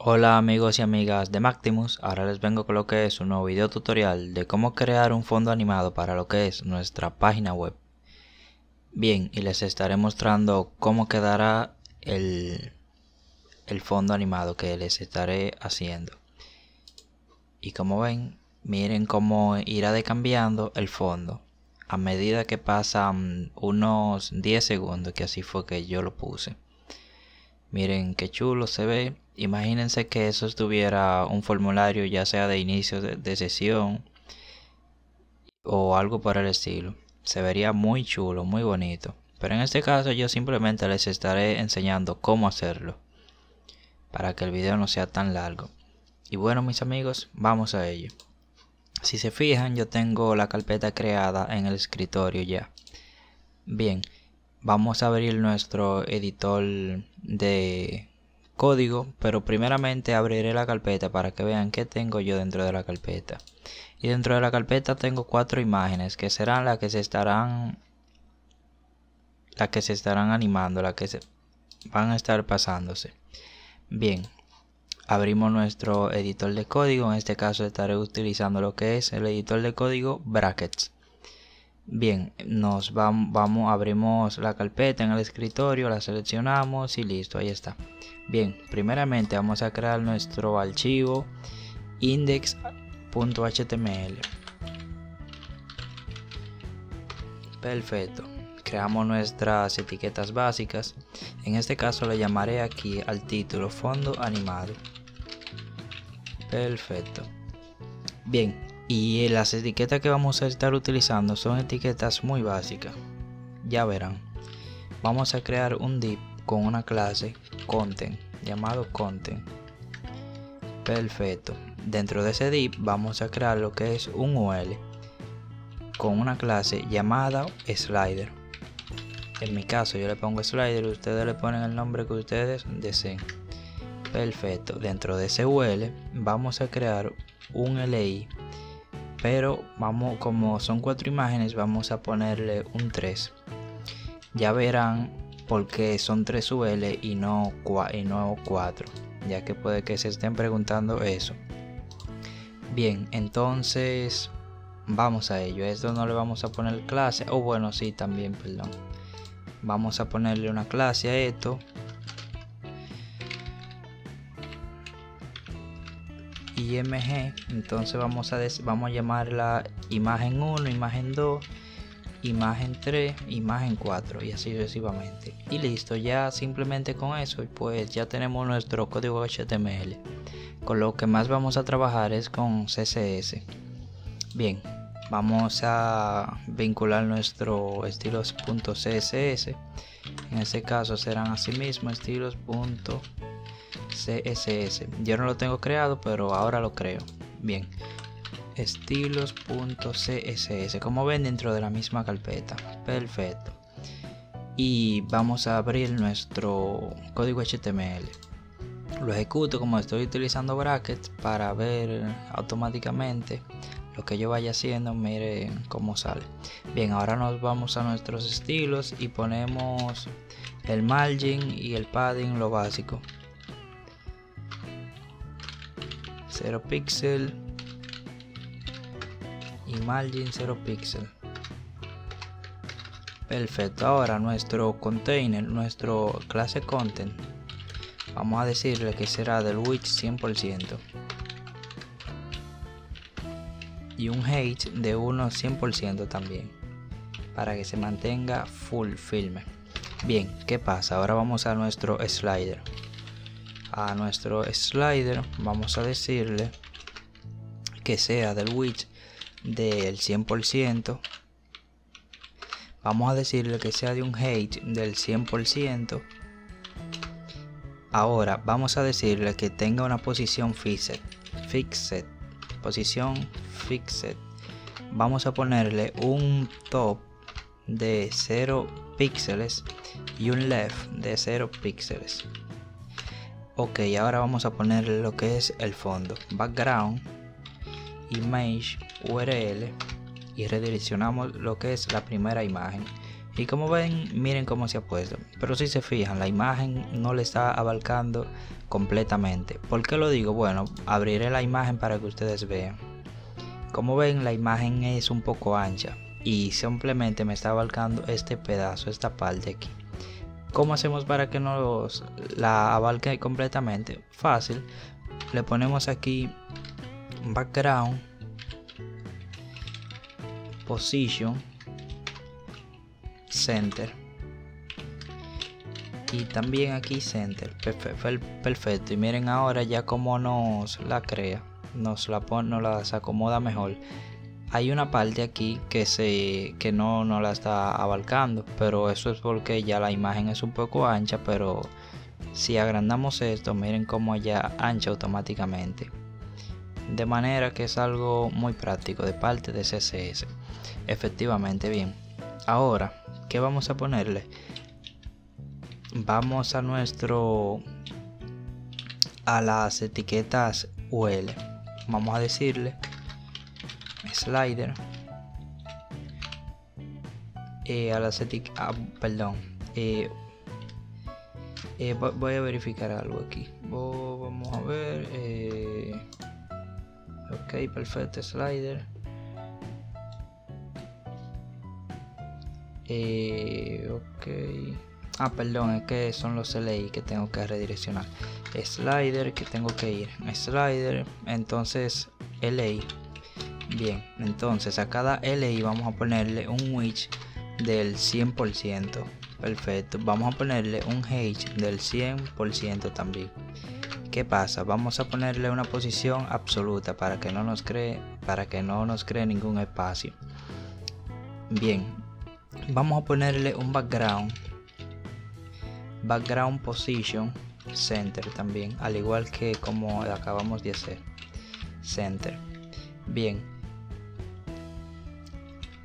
Hola amigos y amigas de Magtimus, ahora les vengo con lo que es un nuevo video tutorial de cómo crear un fondo animado para lo que es nuestra página web. Bien, y les estaré mostrando cómo quedará el fondo animado que les estaré haciendo. Y como ven, miren cómo irá decambiando el fondo a medida que pasan unos 10 segundos, que así fue que yo lo puse. Miren qué chulo se ve. Imagínense que eso estuviera un formulario, ya sea de inicio de sesión o algo por el estilo. Se vería muy chulo, muy bonito. Pero en este caso yo simplemente les estaré enseñando cómo hacerlo, para que el video no sea tan largo. Y bueno mis amigos, vamos a ello. Si se fijan, yo tengo la carpeta creada en el escritorio ya. Bien, vamos a abrir nuestro editor de código, pero primeramente abriré la carpeta para que vean qué tengo yo dentro de la carpeta. Y dentro de la carpeta tengo 4 imágenes que serán las que se estarán animando, las que se van a estar pasándose. Bien, abrimos nuestro editor de código. En este caso estaré utilizando lo que es el editor de código Brackets. Bien, abrimos la carpeta en el escritorio, la seleccionamos y listo, ahí está. Bien, primeramente vamos a crear nuestro archivo index.html. Perfecto, creamos nuestras etiquetas básicas. En este caso le llamaré aquí al título fondo animado. Perfecto. Bien. Y las etiquetas que vamos a estar utilizando son etiquetas muy básicas, ya verán. Vamos a crear un div con una clase content, llamado content. Perfecto. Dentro de ese div vamos a crear lo que es un UL con una clase llamada slider. En mi caso yo le pongo slider, ustedes le ponen el nombre que ustedes deseen. Perfecto. Dentro de ese UL vamos a crear un LI. Pero vamos, como son 4 imágenes, vamos a ponerle un 3. Ya verán por qué son 3 UL y no 4, ya que puede que se estén preguntando eso. Bien, entonces vamos a ello. Esto no le vamos a poner clase, o bueno, sí, también, perdón. Vamos a ponerle una clase a esto. IMG, entonces vamos a llamarla imagen 1, imagen 2, imagen 3, imagen 4 y así sucesivamente. Y listo, ya simplemente con eso pues ya tenemos nuestro código HTML. Con lo que más vamos a trabajar es con CSS. Bien, vamos a vincular nuestro estilos.css. En este caso serán así mismo estilos.css. Yo no lo tengo creado, pero ahora lo creo. Bien, estilos.css, como ven, dentro de la misma carpeta. Perfecto. Y vamos a abrir nuestro código HTML. Lo ejecuto, como estoy utilizando brackets, para ver automáticamente lo que yo vaya haciendo. Miren cómo sale. Bien, ahora nos vamos a nuestros estilos y ponemos el margin y el padding, lo básico. 0 píxel y margin 0 píxel. Perfecto. Ahora nuestro container, nuestro clase content, vamos a decirle que será del width 100% y un height de 1 100% también, para que se mantenga full firme. Bien, ¿qué pasa? Ahora vamos a nuestro slider. A nuestro slider vamos a decirle que sea del width del 100%, vamos a decirle que sea de un height del 100%. Ahora vamos a decirle que tenga una posición fixed, posición fixed. Vamos a ponerle un top de 0 píxeles y un left de 0 píxeles. Ok, ahora vamos a ponerle lo que es el fondo, background, image, URL, y redireccionamos lo que es la primera imagen. Y como ven, miren cómo se ha puesto. Pero si se fijan, la imagen no le está abarcando completamente. ¿Por qué lo digo? Bueno, abriré la imagen para que ustedes vean. Como ven, la imagen es un poco ancha y simplemente me está abarcando este pedazo, esta parte aquí. ¿Cómo hacemos para que nos la abarque completamente? Fácil, le ponemos aquí background, position, center y también aquí center. Perfecto. Y miren ahora ya como nos la crea, nos las acomoda mejor. Hay una parte aquí que no la está abarcando, pero eso es porque ya la imagen es un poco ancha. Pero si agrandamos esto, miren cómo ya ancha automáticamente, de manera que es algo muy práctico de parte de CSS. Efectivamente. Bien, ahora, ¿qué vamos a ponerle? Vamos a las etiquetas UL. Vamos a decirle slider, voy a verificar algo aquí. Vamos a ver, ok, perfecto, slider, ok, perdón, es que son los LI que tengo que redireccionar. Slider, que tengo que ir slider, entonces LI. Bien, entonces a cada LI vamos a ponerle un width del 100%. Perfecto, vamos a ponerle un height del 100% también. ¿Qué pasa? Vamos a ponerle una posición absoluta para que no nos cree ningún espacio. Bien, vamos a ponerle un background position center también, al igual que como acabamos de hacer, center. Bien,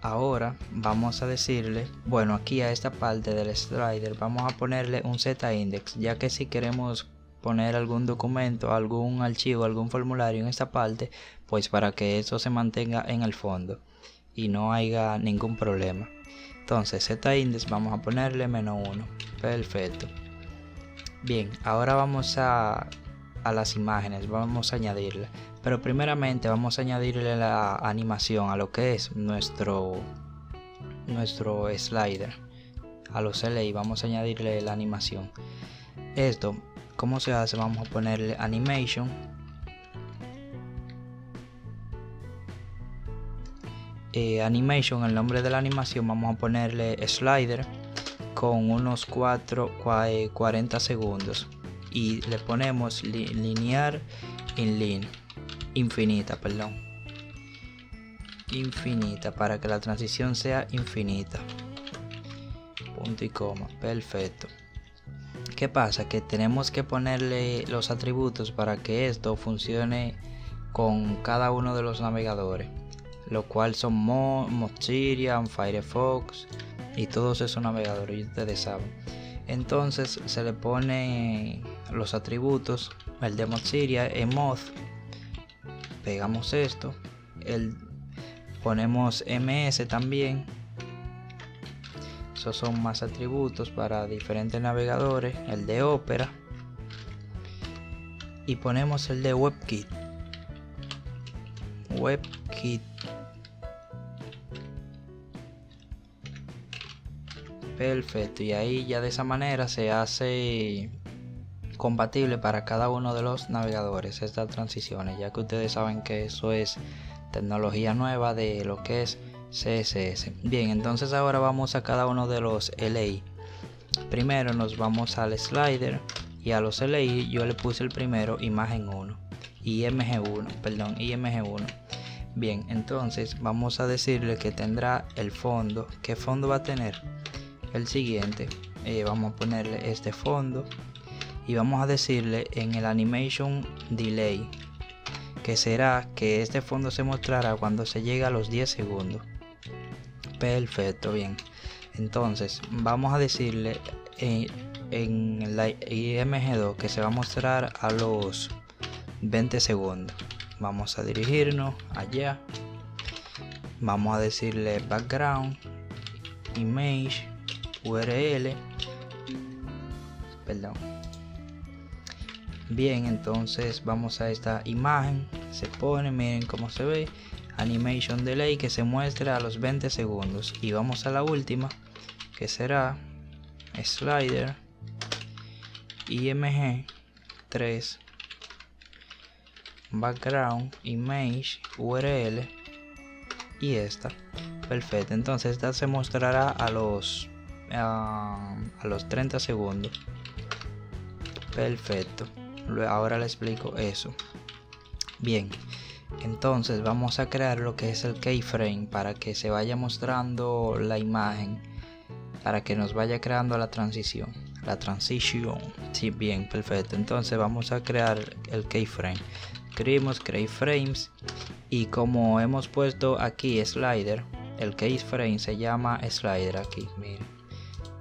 ahora vamos a decirle, bueno, aquí a esta parte del slider vamos a ponerle un z-index, ya que si queremos poner algún documento, algún archivo, algún formulario en esta parte, pues para que eso se mantenga en el fondo y no haya ningún problema. Entonces z-index vamos a ponerle -1. Perfecto. Bien, ahora vamos a las imágenes, vamos a añadirla, pero primeramente vamos a añadirle la animación a lo que es nuestro slider. A los LI vamos a añadirle la animación. Esto, ¿cómo se hace? Vamos a ponerle animation el nombre de la animación vamos a ponerle slider con unos 40 segundos y le ponemos linear infinita para que la transición sea infinita, punto y coma. Perfecto. ¿Qué pasa? Que tenemos que ponerle los atributos para que esto funcione con cada uno de los navegadores, lo cual son Mozilla, Firefox y todos esos navegadores, ustedes saben. Entonces se le pone los atributos, el de Mozilla, Moz, pegamos esto, ponemos ms también. Esos son más atributos para diferentes navegadores, el de Opera, y ponemos el de WebKit. Perfecto, y ahí ya de esa manera se hace compatible para cada uno de los navegadores estas transiciones, ya que ustedes saben que eso es tecnología nueva de lo que es CSS. Bien, entonces ahora vamos a cada uno de los LI. Primero nos vamos al slider y a los LI yo le puse el primero imagen 1, IMG1. Bien, entonces vamos a decirle que tendrá el fondo. ¿Qué fondo va a tener? El siguiente, vamos a ponerle este fondo y vamos a decirle en el animation delay que será que este fondo se mostrará cuando se llegue a los 10 segundos. Perfecto. Bien, entonces vamos a decirle en la IMG2 que se va a mostrar a los 20 segundos. Vamos a dirigirnos allá, vamos a decirle background image URL. Perdón. Bien, entonces vamos a esta imagen. Se pone, miren cómo se ve. Animation delay, que se muestra a los 20 segundos. Y vamos a la última, que será slider img 3 background image url, y esta. Perfecto, entonces esta se mostrará a los 30 segundos. Perfecto, ahora le explico eso. Bien, entonces vamos a crear lo que es el keyframe para que se vaya mostrando la imagen, para que nos vaya creando la transición. Sí, bien, perfecto. Entonces vamos a crear el keyframe. Escribimos keyframes, y como hemos puesto aquí slider, el keyframe se llama slider aquí. Miren,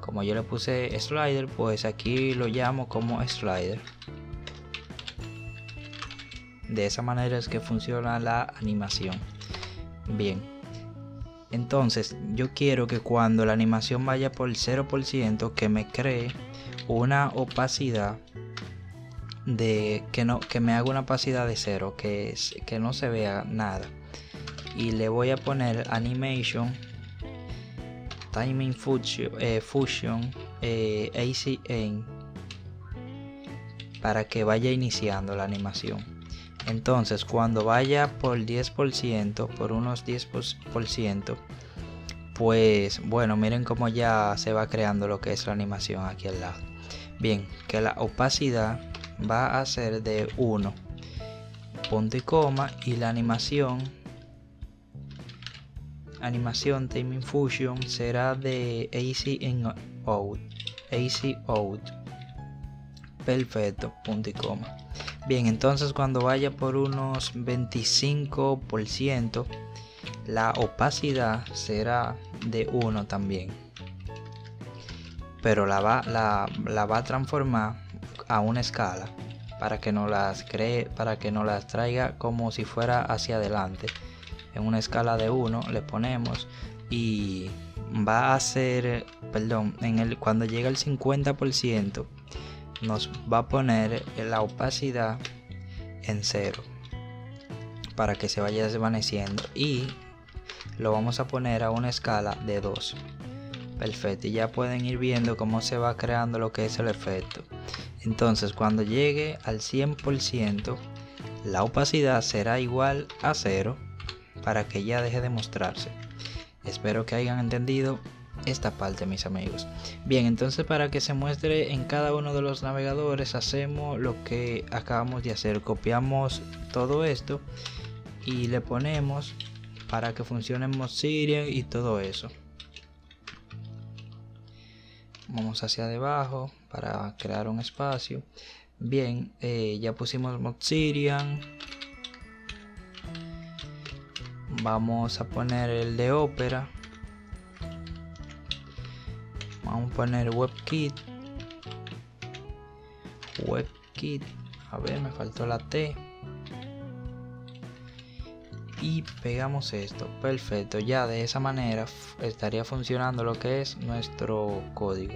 como yo le puse slider, pues aquí lo llamo como slider. De esa manera es que funciona la animación. Bien, entonces yo quiero que cuando la animación vaya por el 0%, que me cree una opacidad de que me haga una opacidad de 0, que no se vea nada. Y le voy a poner animation timing fusion ACN para que vaya iniciando la animación. Entonces cuando vaya por 10%, por unos 10%, pues bueno, miren cómo ya se va creando lo que es la animación aquí al lado. Bien, que la opacidad va a ser de 1, punto y coma, y la animación timing fusion será de AC out. Perfecto, punto y coma. Bien, entonces cuando vaya por unos 25%, la opacidad será de 1 también, pero la va a transformar a una escala para que no las cree, para que no las traiga como si fuera hacia adelante. En una escala de 1 le ponemos, y va a ser, perdón, cuando llega al 50%, nos va a poner la opacidad en 0 para que se vaya desvaneciendo, y lo vamos a poner a una escala de 2. Perfecto, y ya pueden ir viendo cómo se va creando lo que es el efecto. Entonces cuando llegue al 100%, la opacidad será igual a 0 para que ya deje de mostrarse. Espero que hayan entendido esta parte, mis amigos. Bien, entonces para que se muestre en cada uno de los navegadores, hacemos lo que acabamos de hacer. Copiamos todo esto y le ponemos para que funcione en Mozilla y todo eso. Vamos hacia abajo para crear un espacio. Bien, ya pusimos Mozilla. Vamos a poner el de Opera. Vamos a poner WebKit. A ver, me faltó la T. Y pegamos esto. Perfecto. Ya de esa manera estaría funcionando lo que es nuestro código.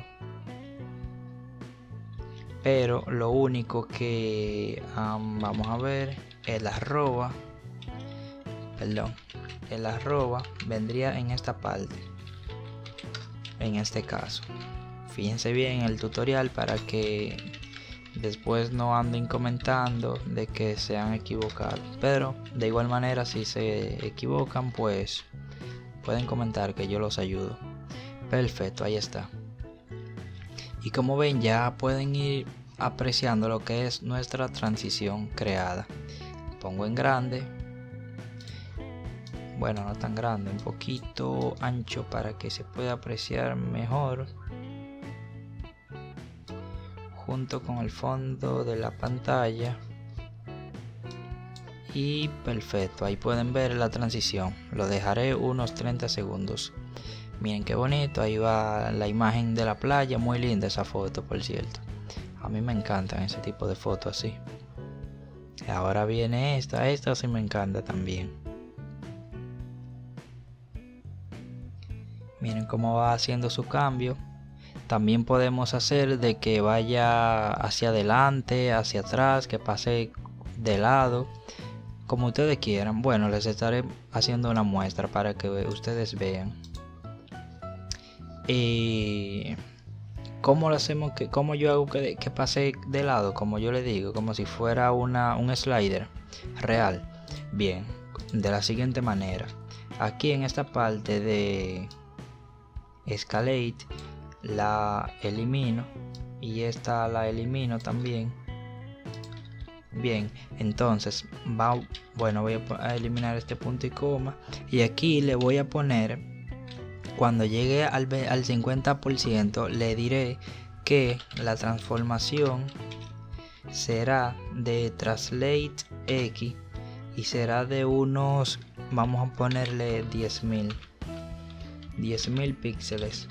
Pero lo único que vamos a ver, el arroba. Perdón. El arroba vendría en esta parte. En este caso, fíjense bien el tutorial para que después no anden comentando de que se han equivocado, pero de igual manera si se equivocan, pues pueden comentar que yo los ayudo. Perfecto, ahí está. Y como ven, ya pueden ir apreciando lo que es nuestra transición creada. Pongo en grande, bueno, no tan grande, un poquito ancho para que se pueda apreciar mejor, junto con el fondo de la pantalla. Y perfecto, ahí pueden ver la transición. Lo dejaré unos 30 segundos. Miren qué bonito, ahí va la imagen de la playa. Muy linda esa foto, por cierto, a mí me encantan ese tipo de fotos así. Ahora viene esta sí me encanta también. Miren cómo va haciendo su cambio. También podemos hacer de que vaya hacia adelante, hacia atrás, que pase de lado, como ustedes quieran. Bueno, les estaré haciendo una muestra para que ustedes vean. Y cómo lo hacemos, cómo yo hago que pase de lado, como yo le digo, como si fuera un slider real. Bien, de la siguiente manera. Aquí en esta parte de Escalate la elimino y esta la elimino también. Bien, entonces voy a eliminar este punto y coma, y aquí le voy a poner, cuando llegue al 50% le diré que la transformación será de Translate X y será de unos, vamos a ponerle 10.000 píxeles,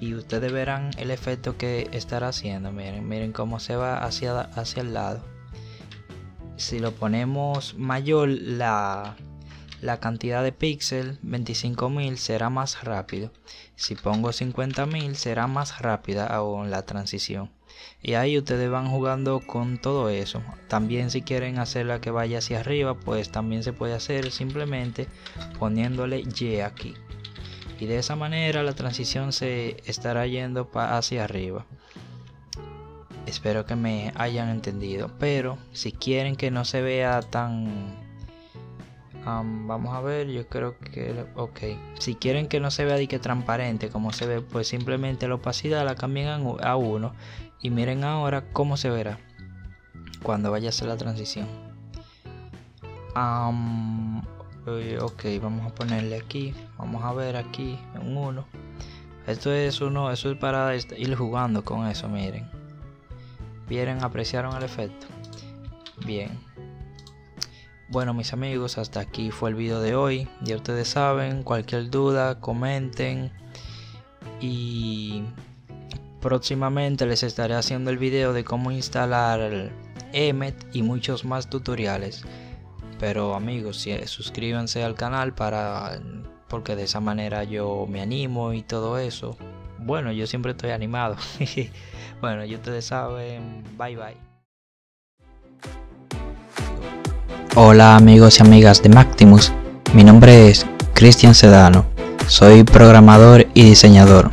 y ustedes verán el efecto que estará haciendo. Miren cómo se va hacia el lado. Si lo ponemos mayor la cantidad de píxeles, 25.000, será más rápido. Si pongo 50.000 será más rápida aún la transición. Y ahí ustedes van jugando con todo eso. También si quieren hacerla que vaya hacia arriba, pues también se puede hacer simplemente poniéndole Y aquí. Y de esa manera la transición se estará yendo hacia arriba. Espero que me hayan entendido. Pero si quieren que no se vea tan... vamos a ver, yo creo que... Ok. Si quieren que no se vea de que transparente como se ve, pues simplemente la opacidad la cambian a 1. Y miren ahora cómo se verá cuando vaya a hacer la transición. Ok, vamos a ponerle aquí, vamos a ver aquí un 1. Esto es uno, eso es para ir jugando con eso. Miren, vieron, apreciaron el efecto. Bien, bueno mis amigos, hasta aquí fue el video de hoy. Ya ustedes saben, cualquier duda comenten, y próximamente les estaré haciendo el video de cómo instalar Emmet y muchos más tutoriales. Pero amigos, suscríbanse al canal porque de esa manera yo me animo y todo eso. Bueno, yo siempre estoy animado. Bueno, ya ustedes saben. Bye bye. Hola amigos y amigas de Magtimus. Mi nombre es Christian Sedano. Soy programador y diseñador.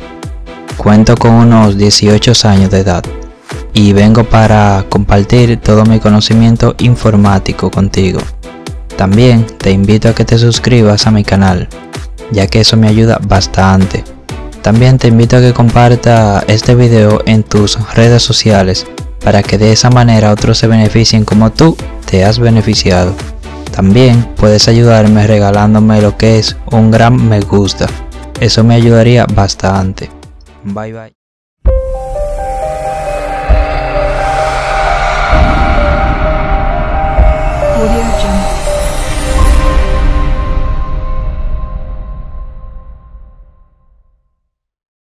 Cuento con unos 18 años de edad. Y vengo para compartir todo mi conocimiento informático contigo. También te invito a que te suscribas a mi canal, ya que eso me ayuda bastante. También te invito a que compartas este video en tus redes sociales, para que de esa manera otros se beneficien como tú te has beneficiado. También puedes ayudarme regalándome lo que es un gran me gusta, eso me ayudaría bastante. Bye bye.